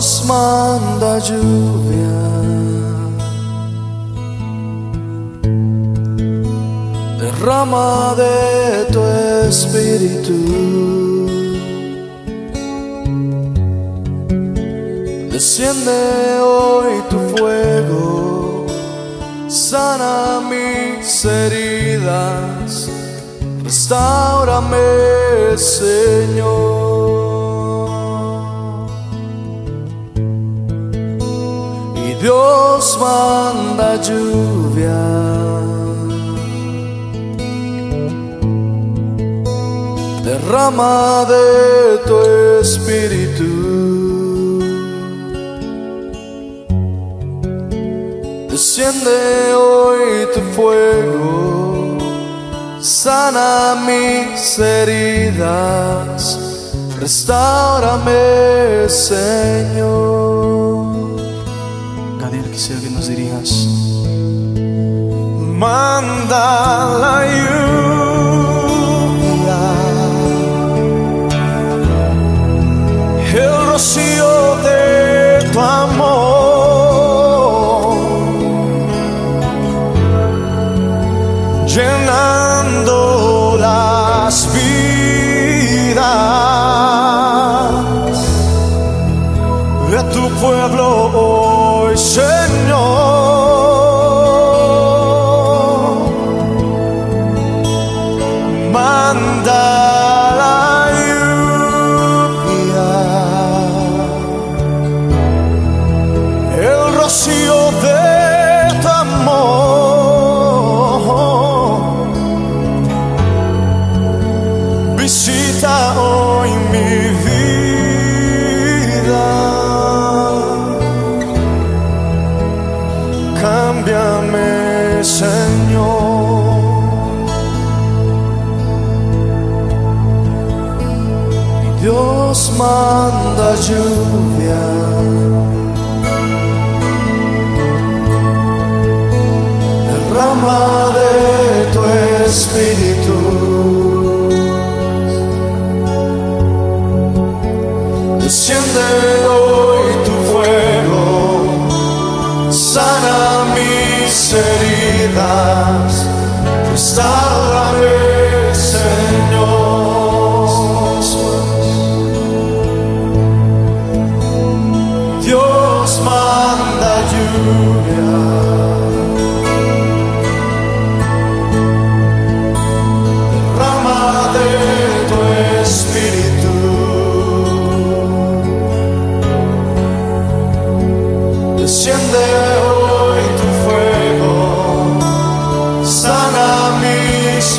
nos manda lluvia derrama de tu espíritu, desciende hoy tu fuego, sana mis heridas, restáurame, Señor. Y Dios manda lluvia derrama de tu espíritu, desciende hoy tu fuego, sana mis heridas, restaurame, Señor. Daniel, quisiera que nos dirijas. Manda la lluvia, el rocío de tu amor, llenando las vidas de tu pueblo hoy, Señor. Manda la lluvia, el rocío de tu amor, visita hoy mi vida, cámbiame, Señor. Y Dios manda lluvia derrama de tu espíritu, desciende hoy tu fuego, sana mis heridas, restáurame, Señor. Dios manda lluvia derrama de tu espíritu, desciende hoy tu fuego, sana mis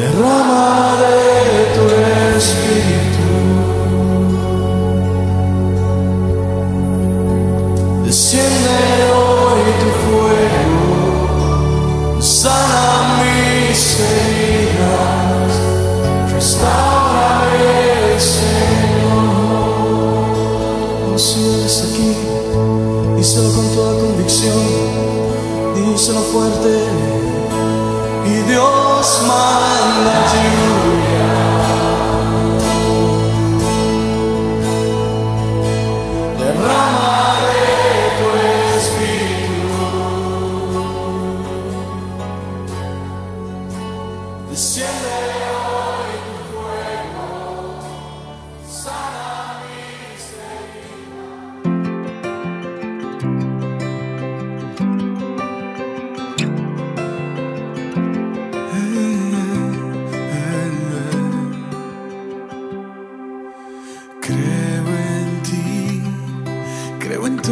derrama de tu espíritu, desciende hoy tu fuego, sana mis heridas, restaura el Señor. Oh, si eres aquí, díselo con toda convicción, díselo fuerte. Y Dios manda lluvia, derramaré tu espíritu, desciende hoy tu fuego, sana mis heridas.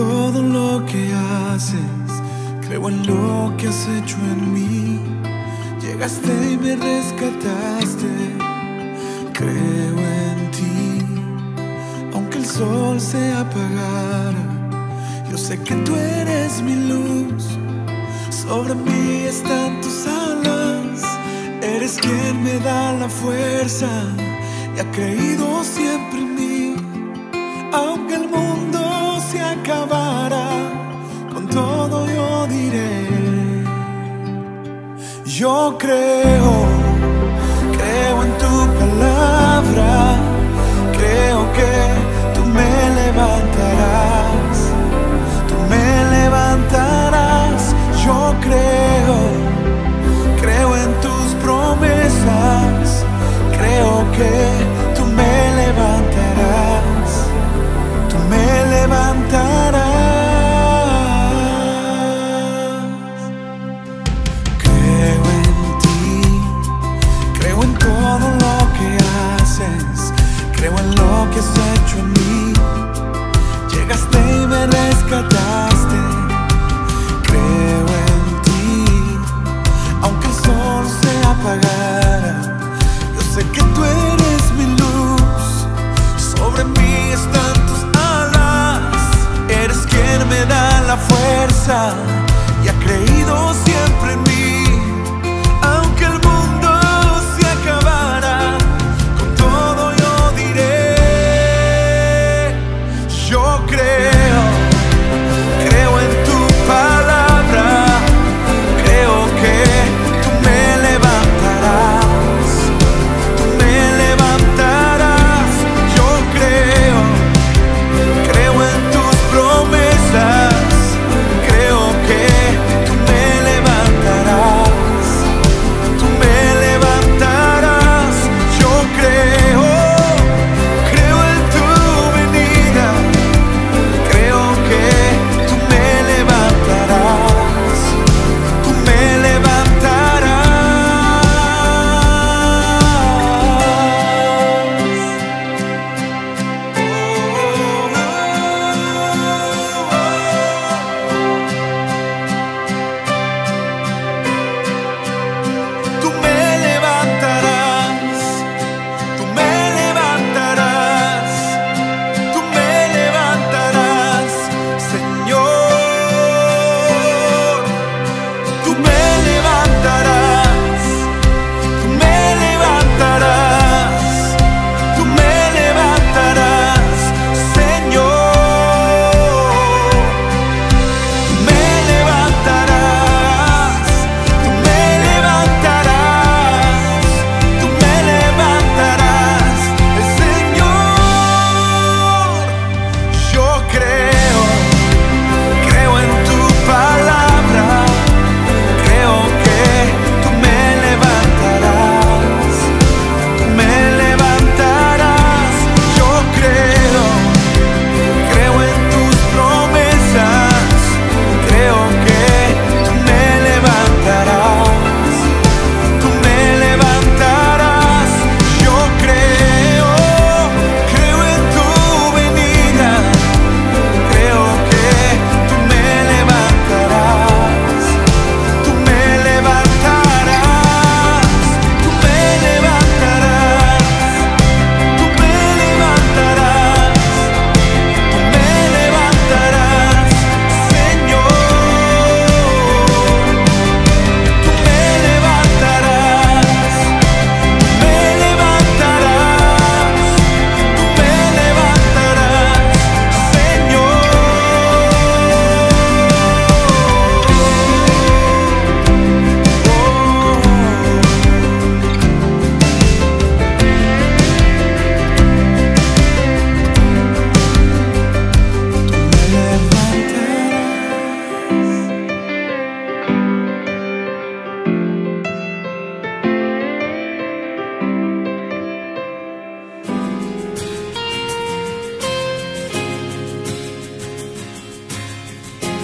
Todo lo que haces, creo en lo que has hecho en mí. Llegaste y me rescataste, creo en ti. Aunque el sol se apagara, yo sé que tú eres mi luz. Sobre mí están tus alas, eres quien me da la fuerza y ha creído siempre en mí. Aunque el mundo se acabará, con todo yo diré: yo creo en tu palabra, creo que tú me levantarás, tú me levantarás. Yo creo en tus promesas, creo que tú me levantarás, me levantarás. Creo en ti, creo en todo lo que haces.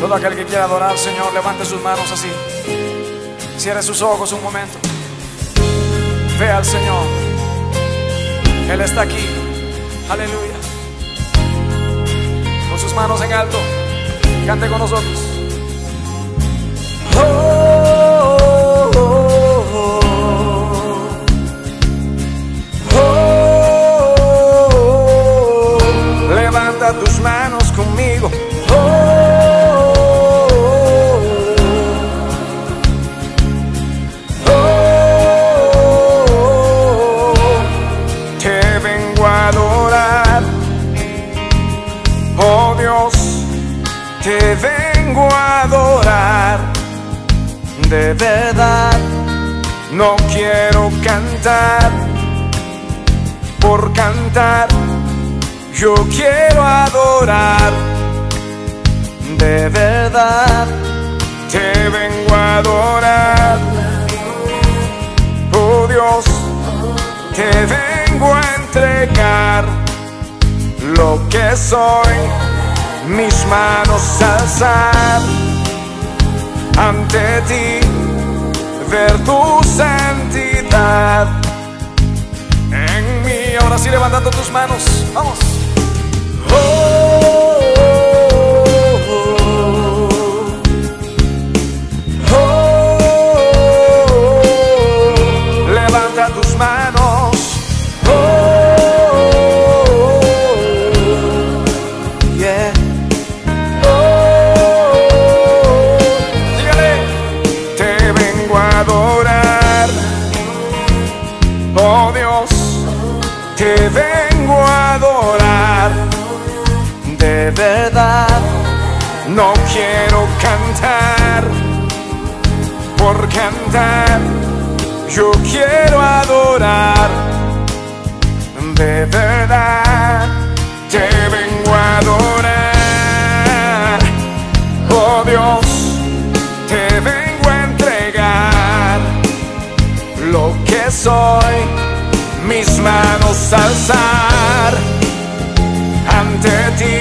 Todo aquel que quiera adorar al Señor, levante sus manos así. Cierre sus ojos un momento. Ve al Señor. Él está aquí. Aleluya. Con sus manos en alto, cante con nosotros. Oh, oh, oh, oh, oh. Oh, oh, oh. Levanta tus manos conmigo. Te vengo a adorar, de verdad. No quiero cantar por cantar, yo quiero adorar, de verdad. Te vengo a adorar, oh Dios, te vengo a entregar lo que soy. Mis manos alzar ante ti, ver tu santidad en mí. Ahora sí, levantando tus manos, vamos. Oh, oh, oh, oh, oh, oh. Levanta tus manos. Te vengo a adorar, de verdad. No quiero cantar por cantar, yo quiero adorar, de verdad. Te vengo a adorar, oh Dios, te vengo a entregar lo que soy. Mis manos alzar ante ti,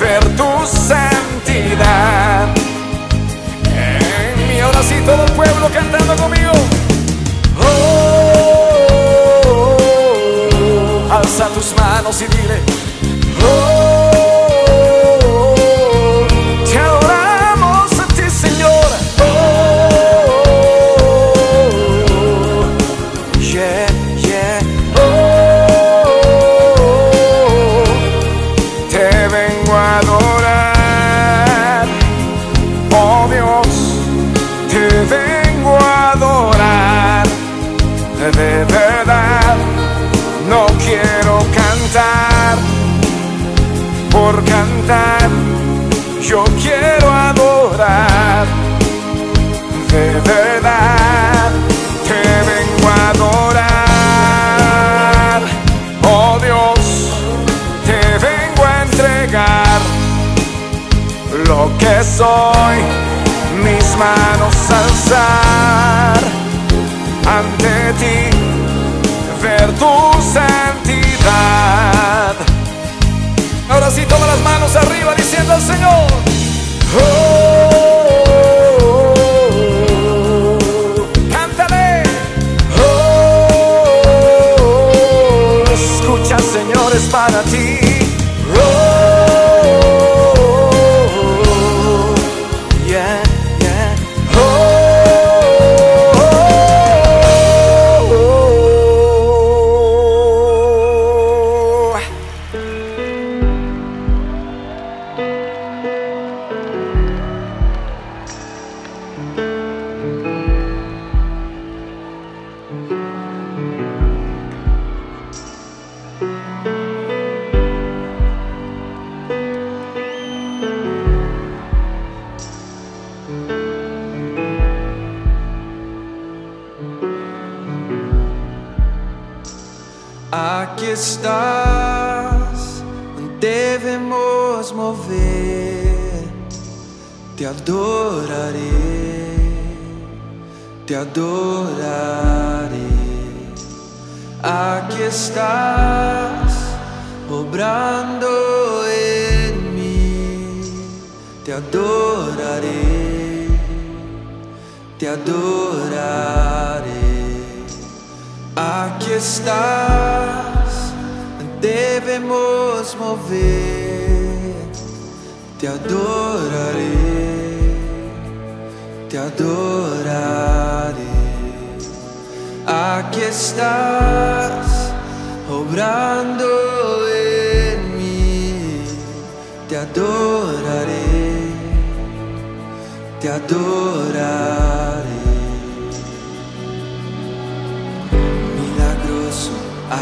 ver tu santidad en mí. Ahora sí, todo el pueblo cantando conmigo. Oh, oh, oh, oh. Alza tus manos y dile, oh, oh, oh, te adoramos a ti, Señor. De verdad, no quiero cantar por cantar, yo quiero adorar, de verdad. Te vengo a adorar, oh Dios, te vengo a entregar lo que soy. Mis manos alzar ante ti, ver tu santidad. Ahora sí, todas las manos arriba diciendo al Señor. Oh, oh, oh, oh. Cántale. Oh, oh, oh. Escucha, Señor, es para ti. Estás, devemos mover, te adoraré, te adoraré. Aquí estás, obrando en mí, te te adoraré, aquí estás, debemos mover, te adoraré, aquí estás, obrando en mí, te adoraré, milagroso,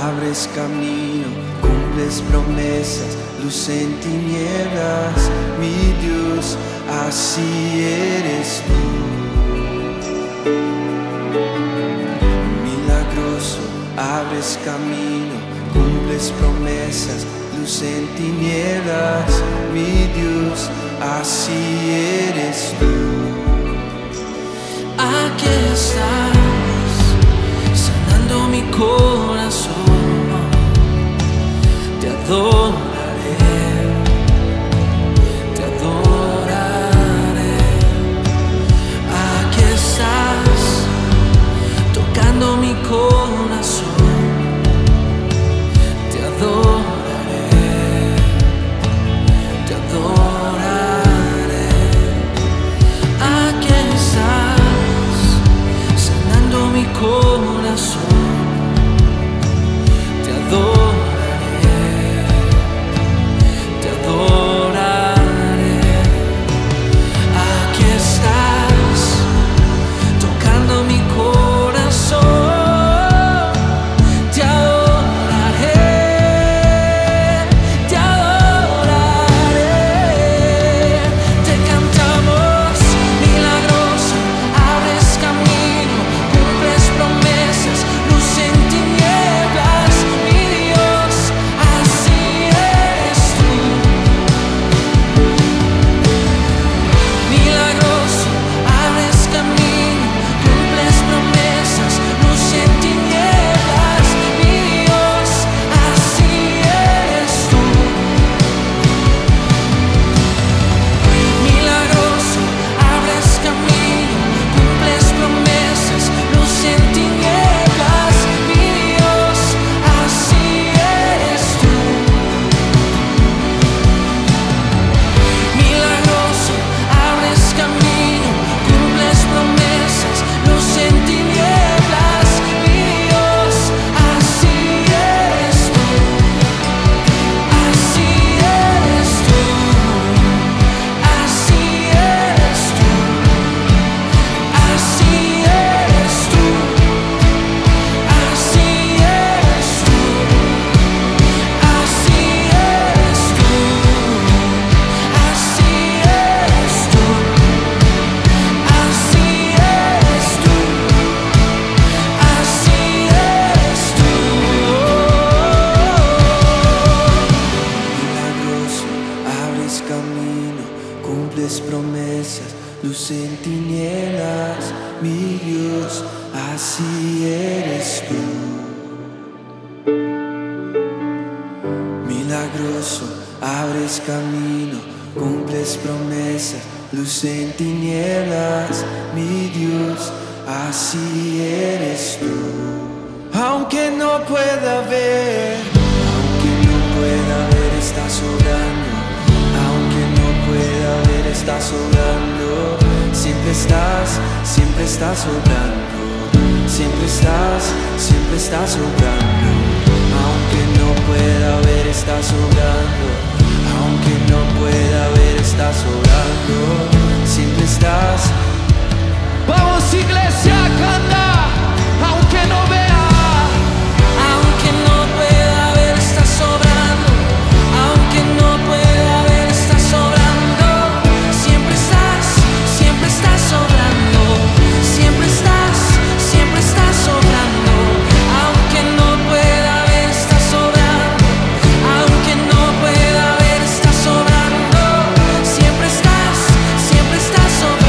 abres camino, cumples promesas, luz en tinieblas, mi Dios, así eres tú. Milagroso, abres camino, cumples promesas, luz en tinieblas, mi Dios, así eres tú. Aquí estás, sanando mi corazón. Te adoraré, aquí estás, tocando mi corazón. Te adoraré, te adoraré. Mi corazón, te adoraré, aquí estás, tocando mi corazón, te adoraré, te cantamos, milagroso, abres camino. Promesas, luz en tinieblas, mi Dios, así eres tú. Milagroso, abres camino, cumples promesas, luz en tinieblas, mi Dios, así eres tú. Milagroso, abres camino, cumples promesas, luz en tinieblas, mi Dios, así eres tú. Milagroso, abres camino, cumples promesas, luz en tinieblas, mi Dios, así eres tú. Así eres tú, así eres tú. Así eres tú, así eres tú, así eres tú, así eres tú, así eres tú, así eres tú. Milagroso, abres camino, cumples promesas, luz en tinieblas, mi Dios, así eres tú. Milagroso, abres camino, cumples promesas, luz en tinieblas, mi Dios, así eres tú. Aunque no pueda ver, estás obrando. Aunque no pueda ver, estás obrando. Siempre estás obrando. Siempre estás obrando. Aunque no pueda ver, estás obrando. Aunque no pueda ver, estás obrando. Siempre estás. Vamos, iglesia, canta. Aunque no vea, aunque no pueda ver, estás obrando. Aunque no pueda ver, estás obrando. Siempre estás obrando. Siempre estás obrando. Aunque no pueda ver, estás obrando. Aunque no pueda ver, estás obrando. Siempre estás obrando. Siempre estás obrando.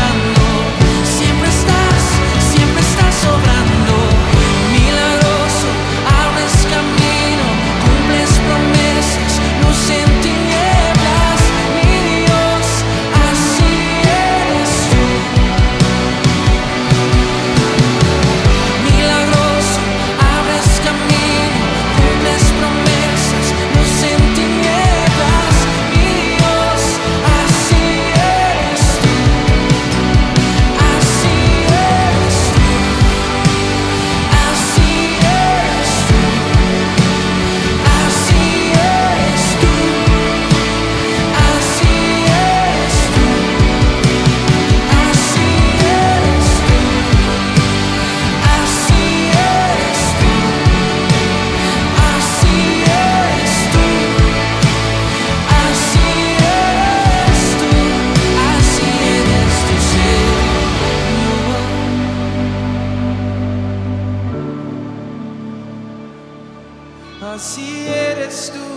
Así eres tú,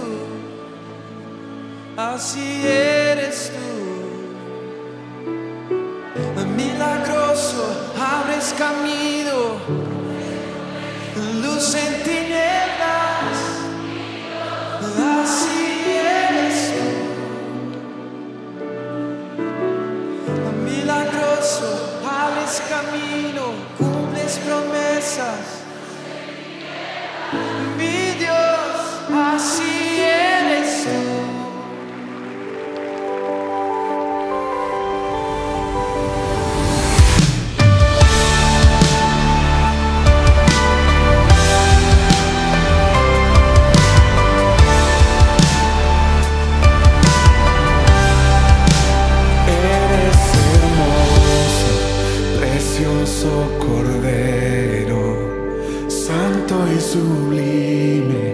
así eres tú. Milagroso, abres camino, luz en tinieblas. Así eres tú. Milagroso, abres camino, cumples promesas. Mi Dios, así eres tú. Eres hermoso, precioso Cordero, santo y sublime,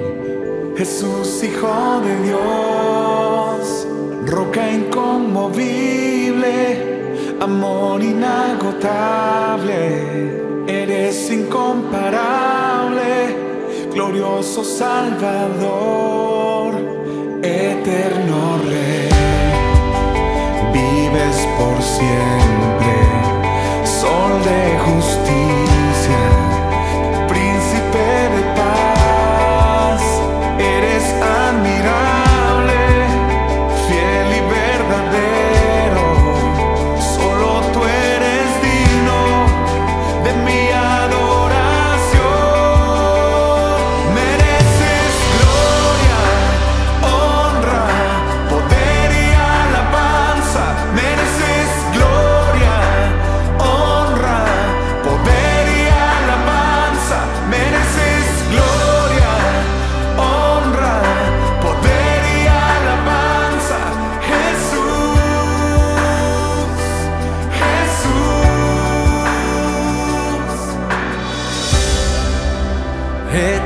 Jesús, Hijo de Dios, roca inconmovible, amor inagotable, eres incomparable, glorioso Salvador, eterno Rey, vives por siempre, sol de justicia.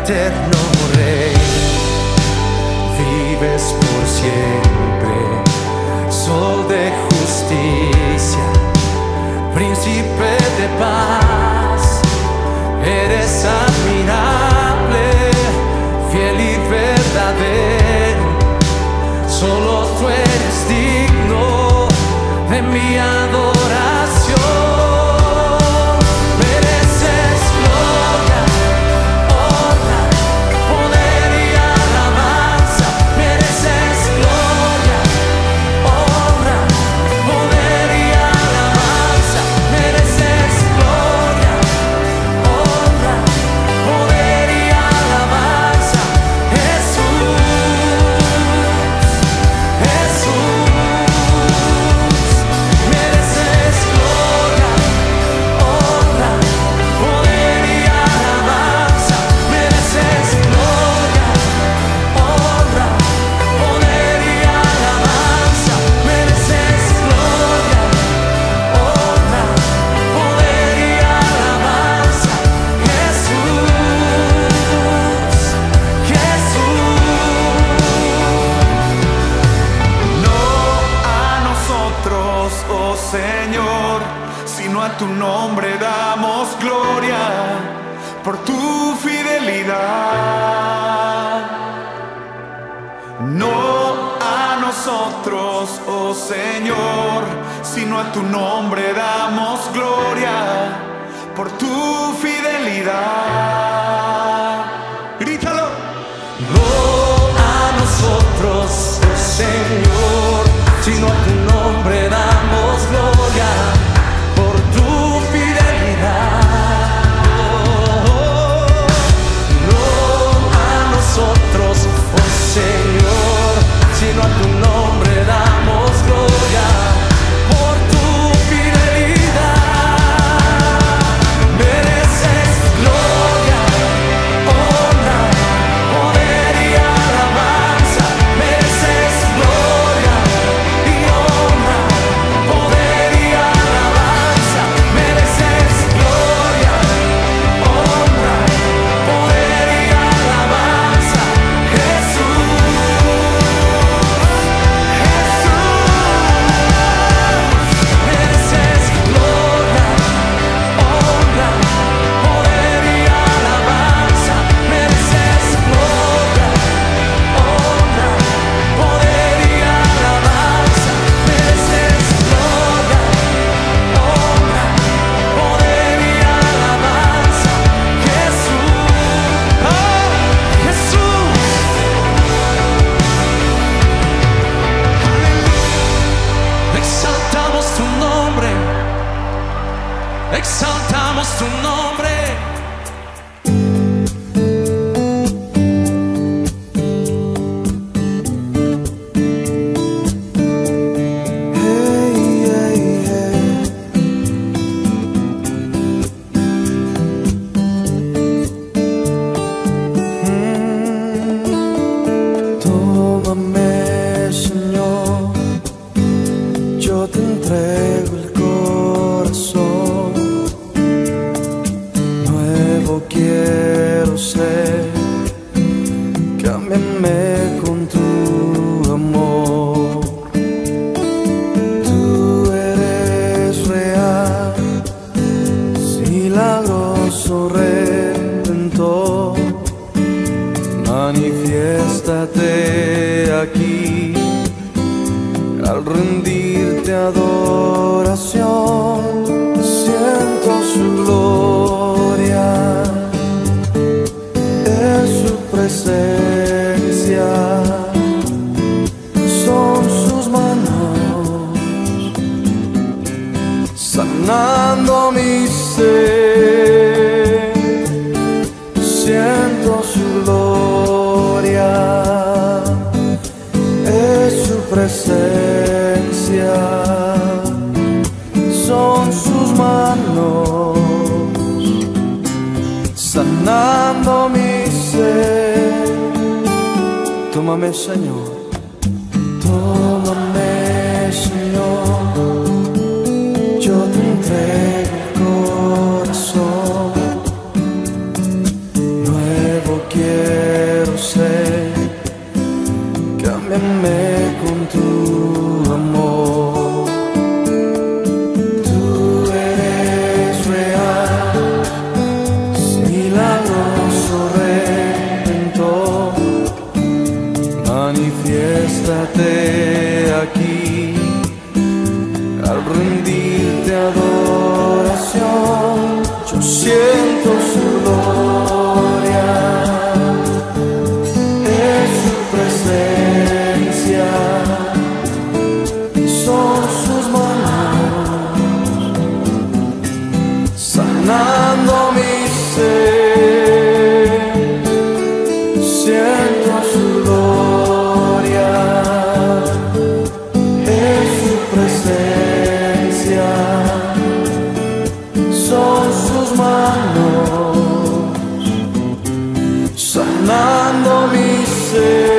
Eterno Rey, vives por siempre, sol de justicia, príncipe de paz, eres admirable, fiel y verdadero, solo tú eres digno de mi adoración. Sino a tu nombre damos gloria por tu fidelidad. No a nosotros, oh Señor, sino a tu nombre damos gloria por tu fidelidad. Grítalo. No a nosotros, oh Señor, sino a tu nombre damos gloria. Por tu fidelidad mereces gloria. nuevo quiero ser. Cámbiame con tu amor. Tú eres real, milagroso redentor. Manifiéstate aquí al rendirte adoración. Siento su gloria, es su presencia, son sus manos sanando mi ser. Siento su gloria, es su presencia, sanando mi ser. Tómame, Señor. Tómame, Señor. Yo te entrego el corazón. Nuevo quiero ser. Cámbiame con tu amor. Manifiéstate aquí al rendirte adoración. Yo siento su gloria, es su presencia, son sus manos sanando mi ser. Siento su gloria, sanando mi ser.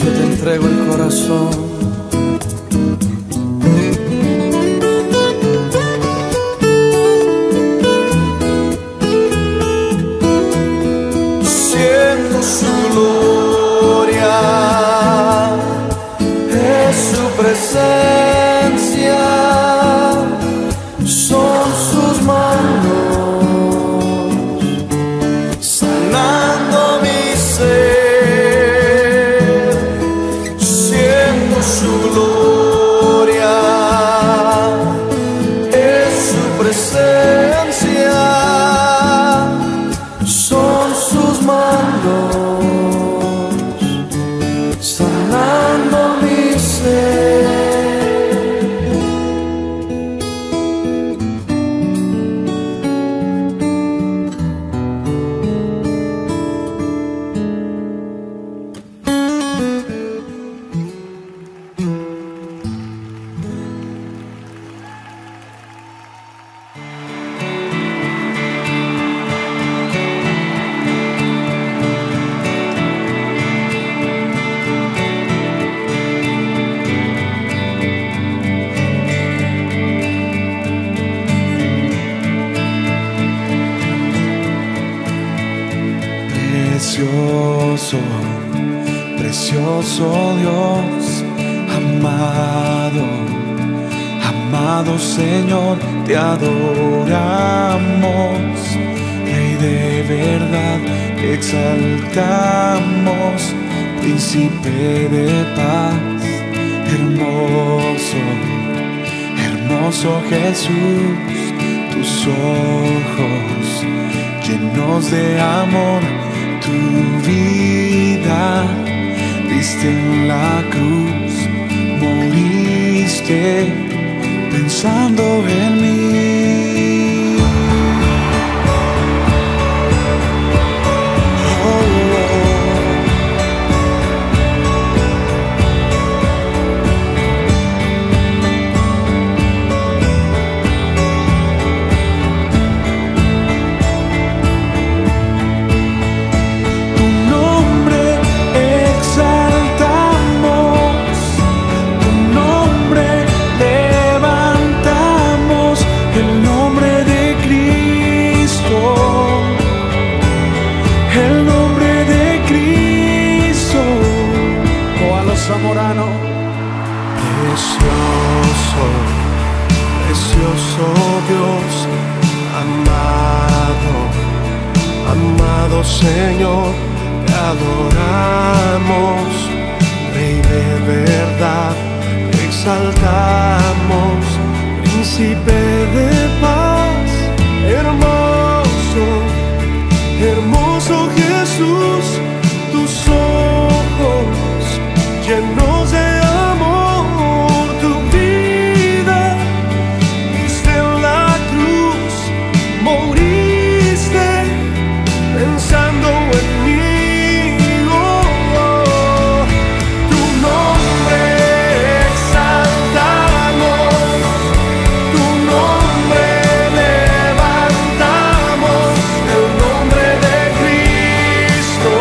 Yo te entrego el corazón. Siento su gloria, presencia, son sus manos sanando mi ser. Siento su gloria, es su presencia, son sus manos sanando mi ser. Precioso, precioso Dios, amado, amado Señor, te adoramos, Rey de verdad, te exaltamos, Príncipe de paz, hermoso, hermoso Jesús, tus ojos llenos de amor. Tu vida diste en la cruz, moriste pensando en mí. Tu nombre exaltamos. zamorano. Precioso, precioso Dios, amado, amado Señor, te adoramos, Rey de verdad, te exaltamos, Príncipe de paz, hermoso, hermoso Jesús, tus ojos llenos de amor, tu vida diste en la cruz, moriste pensando en mí. Oh, tu nombre exaltamos, tu nombre levantamos, el nombre de Cristo.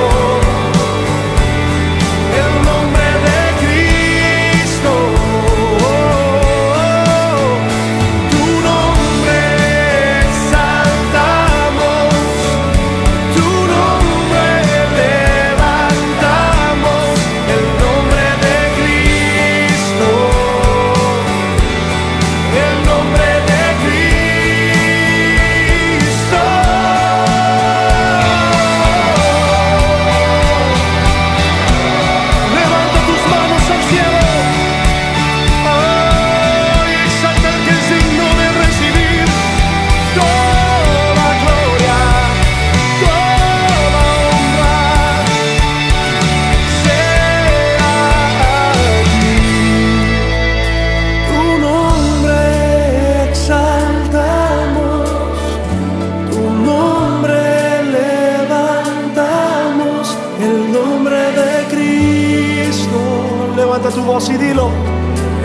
Tu voz y dilo,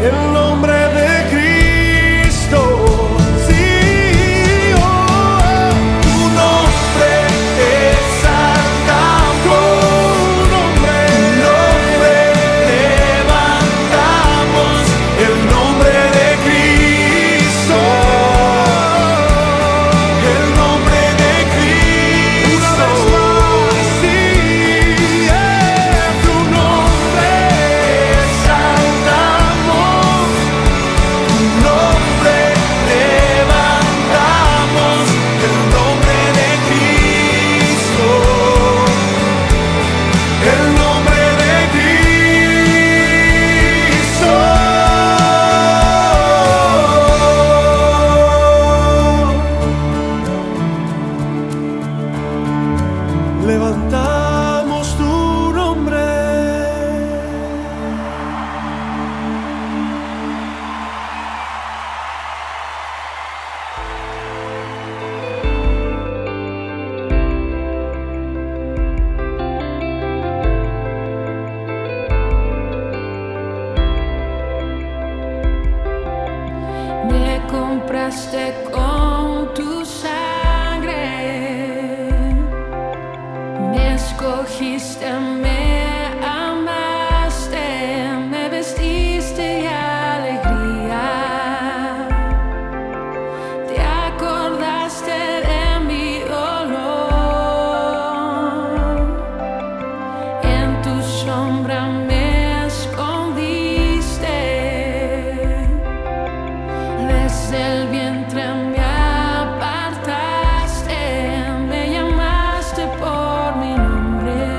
el nombre de Cristo. Levantamos tu nombre. Me compraste con tu sangre, me escogiste, me amaste, me vestiste de alegría, te acordaste de mi dolor, en tu sombra me escondiste, desde el vientre me apartaste, me llamaste por mi nombre.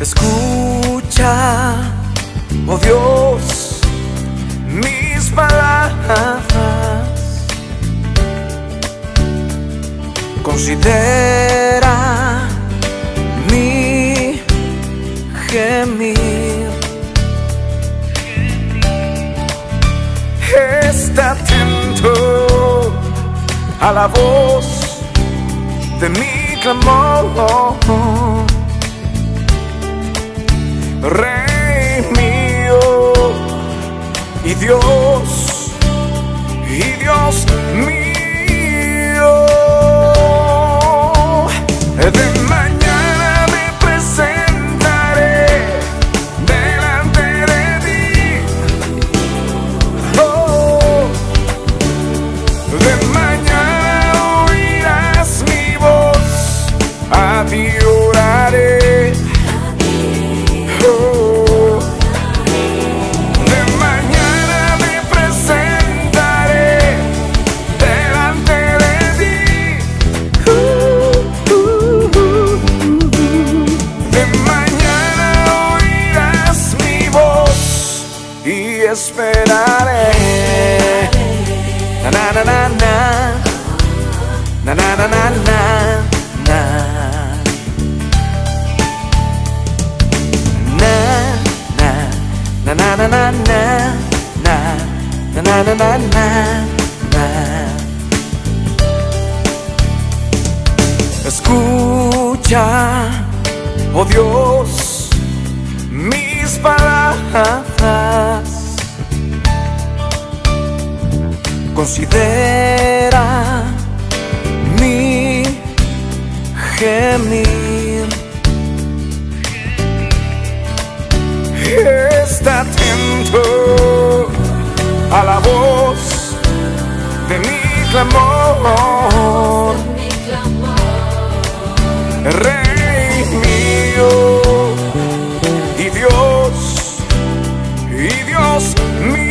Escucha, oh Dios, mis palabras. Considera mi gemir. Está atento a la voz de mi clamor. Rey mío y Dios mío. De mañana me presentaré delante de ti. Oh, de mañana oirás mi voz, a ti oraré. Esperaré. Na na na na na na na na na na na na na na na na na na. Escucha, oh Dios, mis palabras. Considera mi gemir. Está atento a la voz de mi clamor. Rey mío y Dios mío.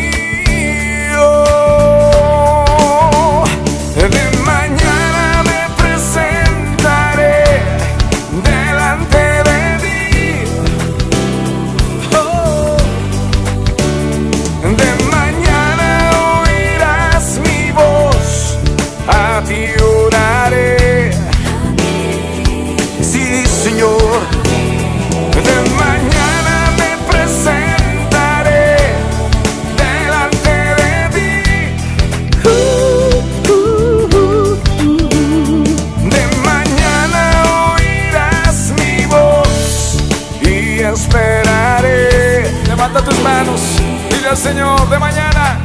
Levanta tus manos, dile al Señor, de mañana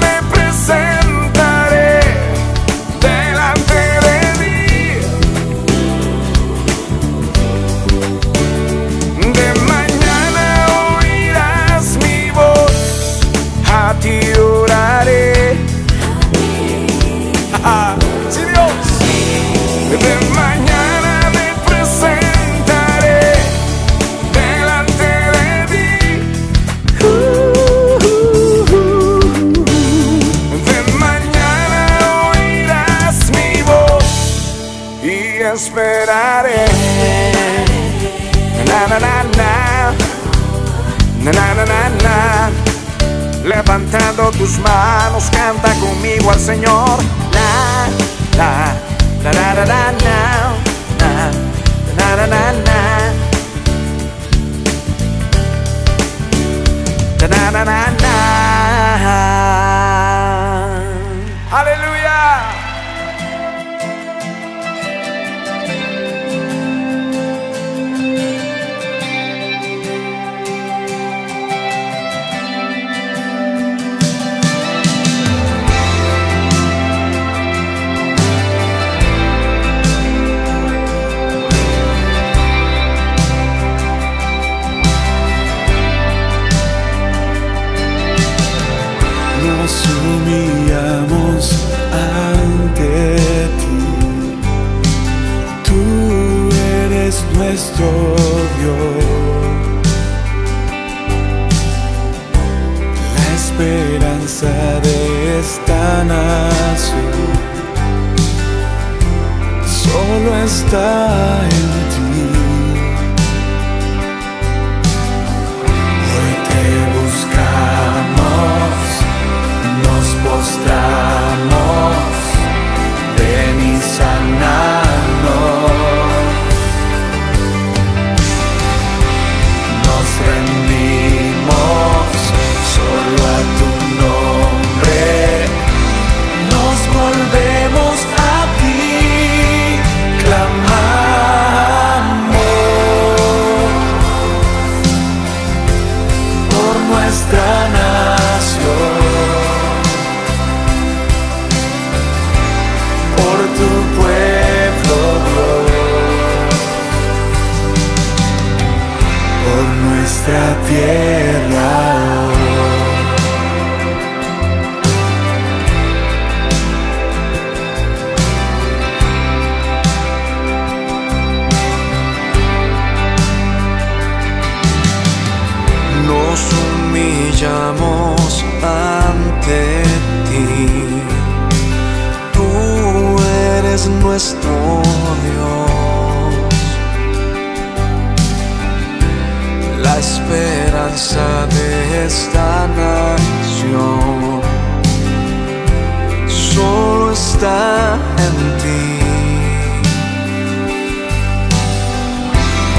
me presentaré delante de ti. De mañana oirás mi voz, a ti oraré. Sí, Dios, de mañana. Esperaré. Na na na na. Na na na na. Levantando tus manos, canta conmigo al Señor. Na na na na na na. Na na na na. Na na na na. Aleluya. Nos humillamos ante ti, tú eres nuestro Dios. esperanza de esta nación solo está en ti. Hoy te buscamos, nos postramos, ven y sananos. Nos rendimos solo a tu nombre, nos volvemos a ti, clamamos por nuestra nación, por tu pueblo, Dios, por nuestra tierra. Nos humillamos ante ti, tú eres nuestro Dios, la esperanza de esta nación solo está en ti.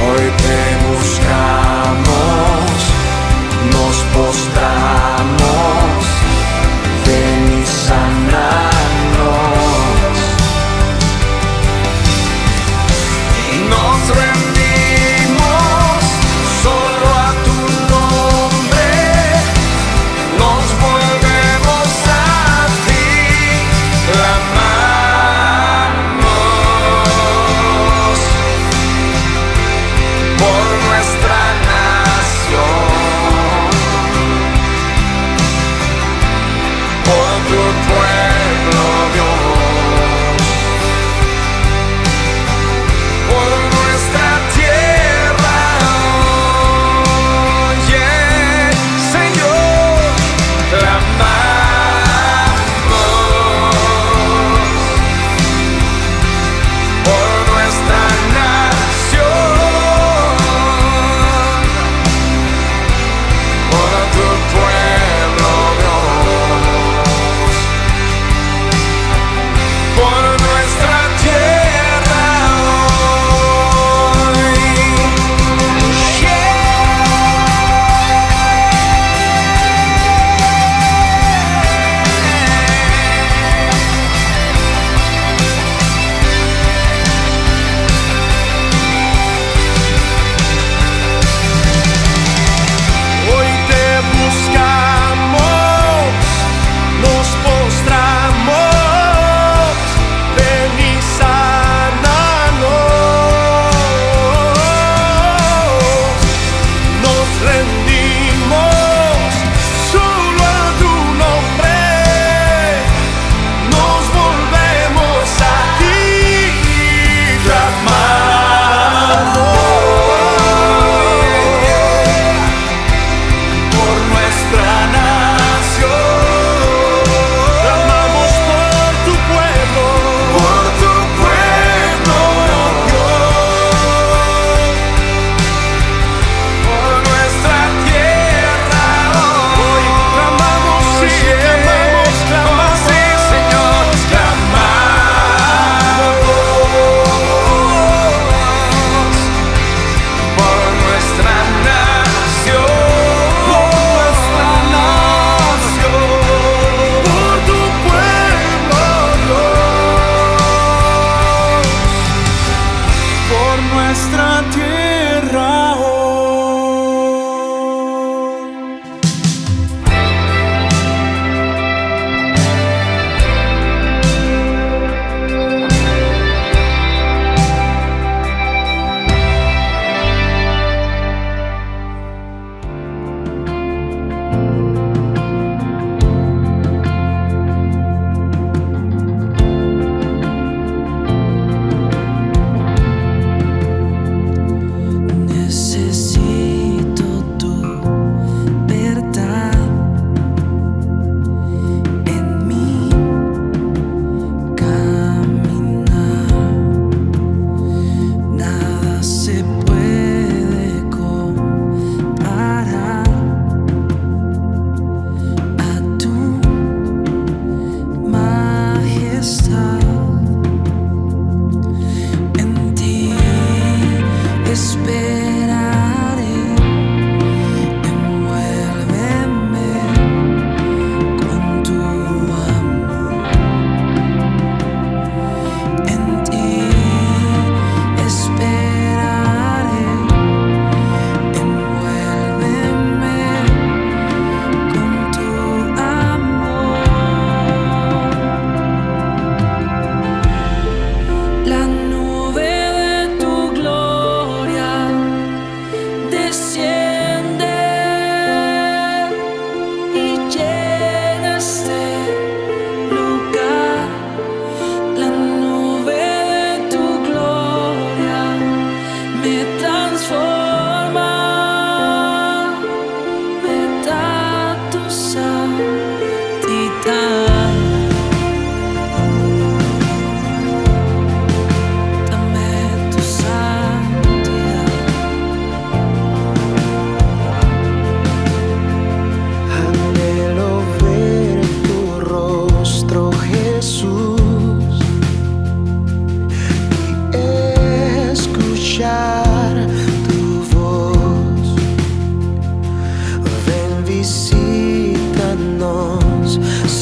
Hoy te buscamos, nos postramos, ven y sánanos. Nos rendimos solo a tu nombre, nos volvemos a ti, clamamos por nuestra nación.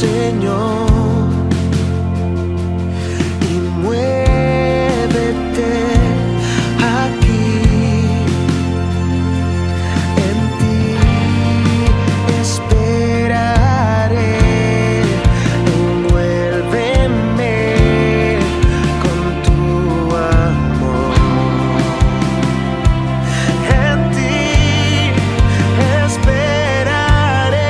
Señor, y muévete aquí en ti, esperaré, envuélveme con tu amor, en ti esperaré.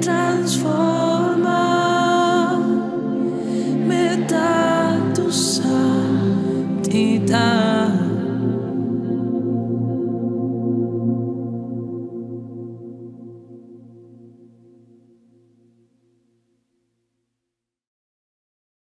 Transforma, me da tu santidad.